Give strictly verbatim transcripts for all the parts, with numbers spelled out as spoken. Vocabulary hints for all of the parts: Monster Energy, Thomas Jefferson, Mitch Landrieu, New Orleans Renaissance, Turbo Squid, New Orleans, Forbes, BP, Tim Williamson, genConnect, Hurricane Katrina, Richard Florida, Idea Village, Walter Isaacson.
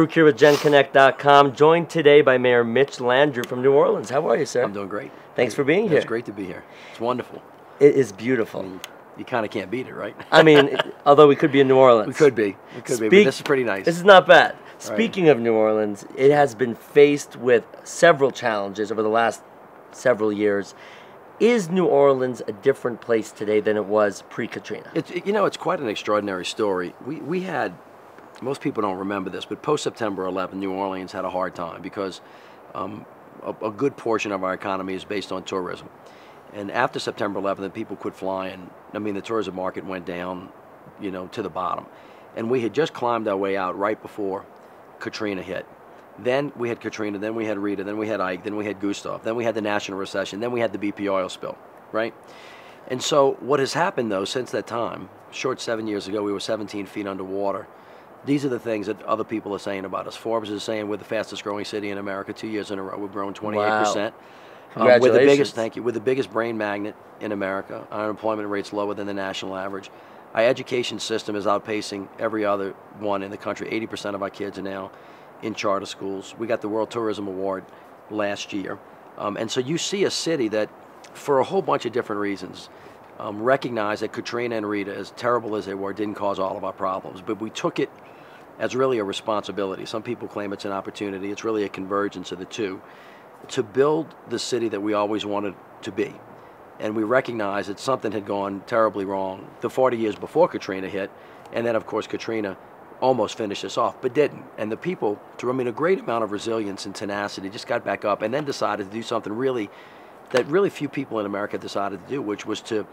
Brook here with Gen Connect dot com, joined today by Mayor Mitch Landrieu from New Orleans. How are you, sir? I'm doing great. Thanks for being here. It's great to be here. It's wonderful. It is beautiful. I mean, you kind of can't beat it, right? I mean, although we could be in New Orleans. We could be. We could Speak, be, but this is pretty nice. This is not bad. Speaking right. of New Orleans, it has been faced with several challenges over the last several years. Is New Orleans a different place today than it was pre-Katrina? It, you know, it's quite an extraordinary story. We, we had, most people don't remember this, but post September eleventh, New Orleans had a hard time because um, a, a good portion of our economy is based on tourism. And after September eleventh, the people quit flying. I mean, the tourism market went down, you know, to the bottom. And we had just climbed our way out right before Katrina hit. Then we had Katrina, then we had Rita, then we had Ike, then we had Gustav, then we had the national recession, then we had the B P oil spill, right? And so what has happened, though, since that time, short seven years ago, we were seventeen feet underwater. These are the things that other people are saying about us. Forbes is saying we're the fastest growing city in America two years in a row. We've grown twenty-eight percent. Wow. Congratulations. Um, we're the biggest, thank you. We're the biggest brain magnet in America. Our unemployment rate's lower than the national average. Our education system is outpacing every other one in the country. eighty percent of our kids are now in charter schools. We got the World Tourism Award last year. Um, and so you see a city that, for a whole bunch of different reasons, um, recognized that Katrina and Rita, as terrible as they were, didn't cause all of our problems. But we took it as really a responsibility. Some people claim it's an opportunity. It's really a convergence of the two to build the city that we always wanted to be. And we recognized that something had gone terribly wrong the forty years before Katrina hit, and then of course Katrina almost finished us off, but didn't. And the people, through I mean, a great amount of resilience and tenacity, just got back up and then decided to do something really, that really few people in America decided to do, which was to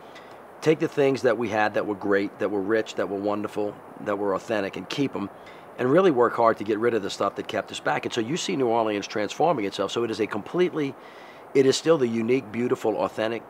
take the things that we had that were great, that were rich, that were wonderful, that were authentic, and keep them, and really work hard to get rid of the stuff that kept us back. And so you see New Orleans transforming itself. So it is a completely, it is still the unique, beautiful, authentic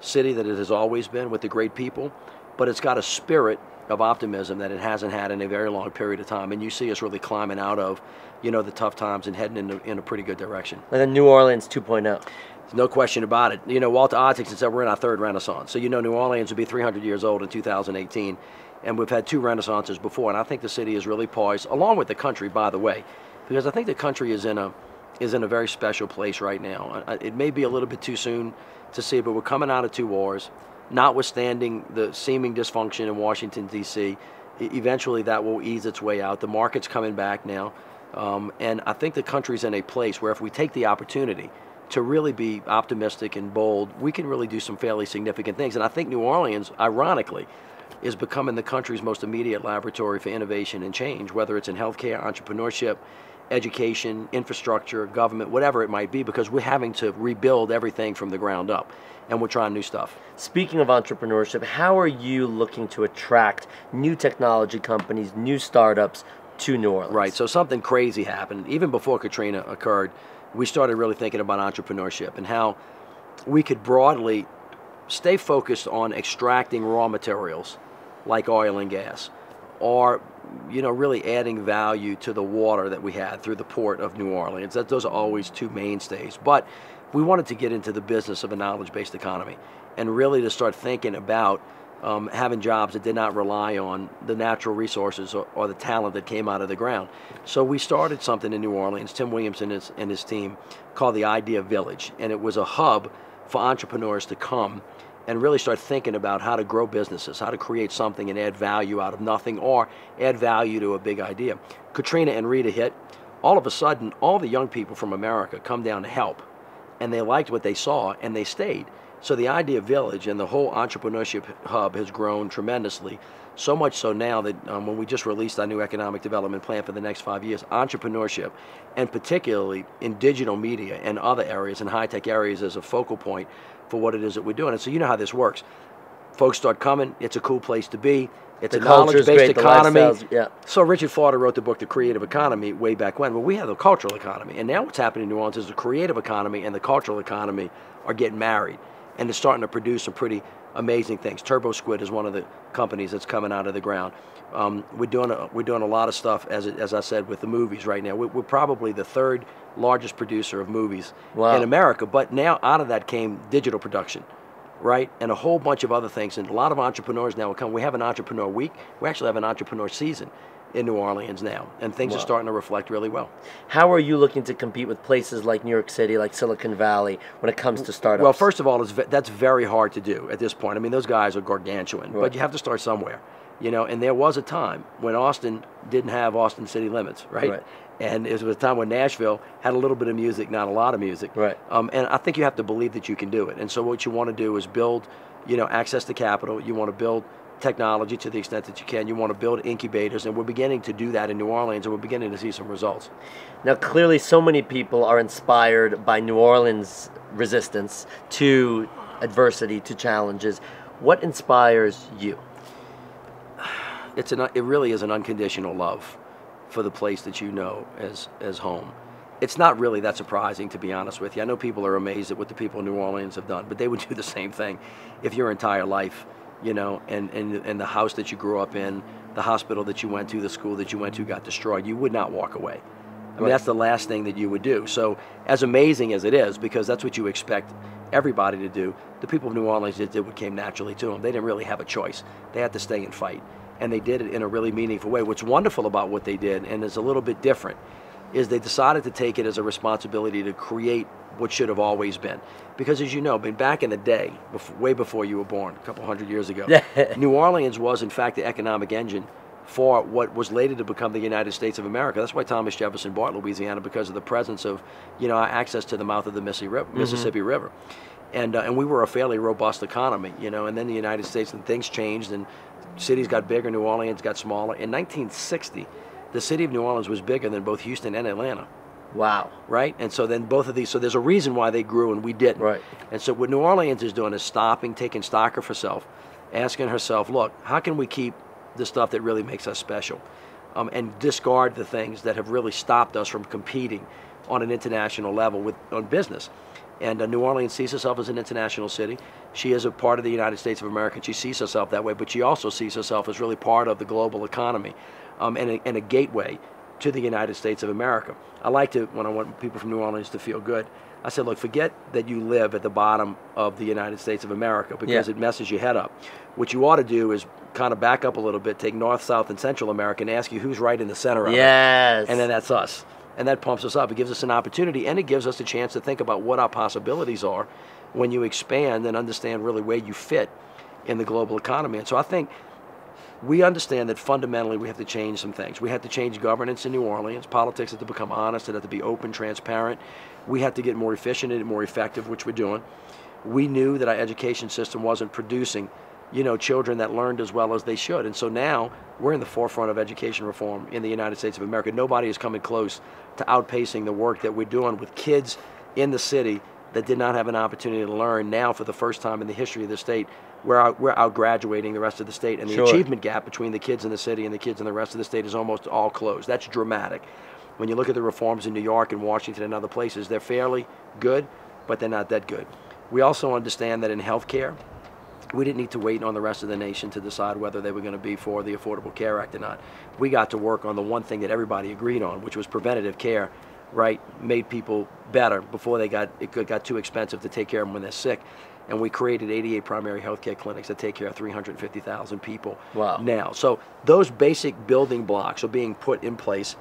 city that it has always been with the great people, but it's got a spirit of optimism that it hasn't had in a very long period of time. And you see us really climbing out of, you know, the tough times and heading in, in a pretty good direction. Like a New Orleans two point oh. There's no question about it. You know, Walter Isaacson said we're in our third renaissance. So you know New Orleans will be three hundred years old in two thousand eighteen. And we've had two renaissances before, and I think the city is really poised, along with the country, by the way, because I think the country is in a is in a very special place right now. It may be a little bit too soon to see, but we're coming out of two wars, notwithstanding the seeming dysfunction in Washington, D C Eventually, that will ease its way out. The market's coming back now, um, and I think the country's in a place where if we take the opportunity to really be optimistic and bold, we can really do some fairly significant things. And I think New Orleans, ironically, is becoming the country's most immediate laboratory for innovation and change, whether it's in healthcare, entrepreneurship, education, infrastructure, government, whatever it might be, because we're having to rebuild everything from the ground up, and we're trying new stuff. Speaking of entrepreneurship, how are you looking to attract new technology companies, new startups to New Orleans? Right, so something crazy happened. Even before Katrina occurred, we started really thinking about entrepreneurship and how we could broadly stay focused on extracting raw materials like oil and gas, or you know, really adding value to the water that we had through the port of New Orleans. That, those are always two mainstays. But we wanted to get into the business of a knowledge-based economy and really to start thinking about um, having jobs that did not rely on the natural resources or, or the talent that came out of the ground. So we started something in New Orleans, Tim Williamson and his, and his team, called the Idea Village, and it was a hub for entrepreneurs to come and really start thinking about how to grow businesses, how to create something and add value out of nothing or add value to a big idea. Katrina and Rita hit. All of a sudden, all the young people from America come down to help, and they liked what they saw and they stayed. So the Idea Village and the whole entrepreneurship hub has grown tremendously, so much so now that um, when we just released our new economic development plan for the next five years, entrepreneurship, and particularly in digital media and other areas and high-tech areas, is a focal point for what it is that we're doing. And so you know how this works. Folks start coming. It's a cool place to be. It's a knowledge-based economy. Yeah. So Richard Florida wrote the book, The Creative Economy, way back when. Well, we had the cultural economy. And now what's happening in New Orleans is the creative economy and the cultural economy are getting married. And it's starting to produce some pretty amazing things. Turbo Squid is one of the companies that's coming out of the ground. Um, we're, doing a, we're doing a lot of stuff, as, it, as I said, with the movies right now. We're, we're probably the third largest producer of movies wow. in America, but now out of that came digital production, right? And a whole bunch of other things, and a lot of entrepreneurs now will come. We have an entrepreneur week. We actually have an entrepreneur season in New Orleans now, and things wow. are starting to reflect really well. How are you looking to compete with places like New York City, like Silicon Valley, when it comes to startups? Well, first of all, it's, that's very hard to do at this point. I mean, those guys are gargantuan, right. but you have to start somewhere. You know, and there was a time when Austin didn't have Austin city limits, right? right. And it was a time when Nashville had a little bit of music, not a lot of music. Right. Um, and I think you have to believe that you can do it. And so what you want to do is build, you know, access to capital. You want to build technology to the extent that you can. You want to build incubators, and we're beginning to do that in New Orleans, and we're beginning to see some results. Now clearly so many people are inspired by New Orleans' resistance to adversity, to challenges. What inspires you? It's an, it really is an unconditional love for the place that you know as, as home. It's not really that surprising, to be honest with you. I know people are amazed at what the people in New Orleans have done, but they would do the same thing if your entire life, you know, and, and, and the house that you grew up in, the hospital that you went to, the school that you went to got destroyed, you would not walk away. I mean, right. that's the last thing that you would do. So as amazing as it is, because that's what you expect everybody to do, the people of New Orleans did what came naturally to them. They didn't really have a choice. They had to stay and fight. And they did it in a really meaningful way. What's wonderful about what they did, and is a little bit different, is they decided to take it as a responsibility to create what should have always been. Because as you know, back in the day, before, way before you were born, a couple hundred years ago, New Orleans was in fact the economic engine for what was later to become the United States of America. That's why Thomas Jefferson bought Louisiana, because of the presence of, you know, our access to the mouth of the Mississippi River. Mm-hmm. And, uh, and we were a fairly robust economy, you know, and then the United States, and things changed, and cities got bigger, New Orleans got smaller. In nineteen sixty, the city of New Orleans was bigger than both Houston and Atlanta. Wow. Right? And so then both of these, so there's a reason why they grew and we didn't. Right. And so what New Orleans is doing is stopping, taking stock of herself, asking herself, look, how can we keep the stuff that really makes us special, um, and discard the things that have really stopped us from competing on an international level with on business. And uh, New Orleans sees herself as an international city. She is a part of the United States of America. She sees herself that way, but she also sees herself as really part of the global economy, um, and, a, and a gateway to the United States of America. I like to, when I want people from New Orleans to feel good, I said, look, forget that you live at the bottom of the United States of America, because yeah. it messes your head up. What you ought to do is kind of back up a little bit, take North, South, and Central America, and ask you who's right in the center of yes. it. And then that's us. And that pumps us up. It gives us an opportunity, and it gives us a chance to think about what our possibilities are when you expand and understand really where you fit in the global economy. And so I think we understand that fundamentally we have to change some things. We have to change governance in New Orleans. Politics have to become honest. It has to be open, transparent. We have to get more efficient and more effective, which we're doing. We knew that our education system wasn't producing, you know, children that learned as well as they should. And so now we're in the forefront of education reform in the United States of America. Nobody is coming close to outpacing the work that we're doing with kids in the city that did not have an opportunity to learn. Now for the first time in the history of the state, we're out, we're out graduating the rest of the state, and the sure. achievement gap between the kids in the city and the kids in the rest of the state is almost all closed. That's dramatic. When you look at the reforms in New York and Washington and other places, they're fairly good, but they're not that good. We also understand that in healthcare, we didn't need to wait on the rest of the nation to decide whether they were going to be for the Affordable Care Act or not. We got to work on the one thing that everybody agreed on, which was preventative care, right? Made people better before they got, it got too expensive to take care of them when they're sick. And we created eighty-eight primary health care clinics that take care of three hundred fifty thousand people wow. now. So those basic building blocks are being put in place.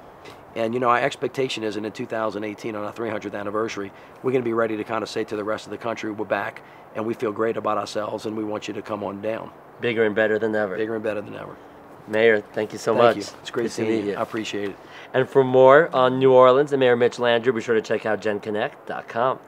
And you know, our expectation is that in two thousand eighteen, on our three hundredth anniversary, we're going to be ready to kind of say to the rest of the country, we're back, and we feel great about ourselves, and we want you to come on down. Bigger and better than ever. Bigger and better than ever. Mayor, thank you so thank much. You. It's great seeing you. you. I appreciate it. And for more on New Orleans and Mayor Mitch Landrieu, be sure to check out Gen Connect dot com.